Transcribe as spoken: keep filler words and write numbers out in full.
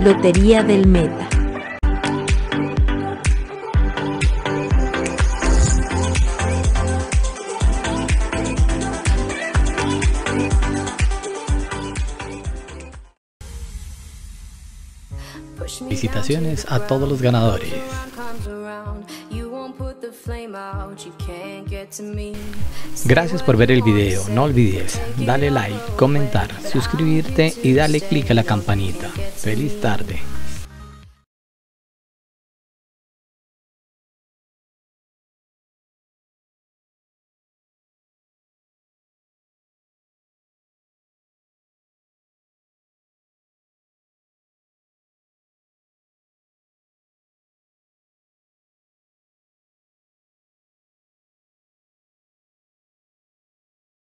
Lotería del Meta. Felicitaciones a todos los ganadores. Gracias por ver el video. No olvides darle like, comentar, suscribirte y darle clic a la campanita. Feliz tarde.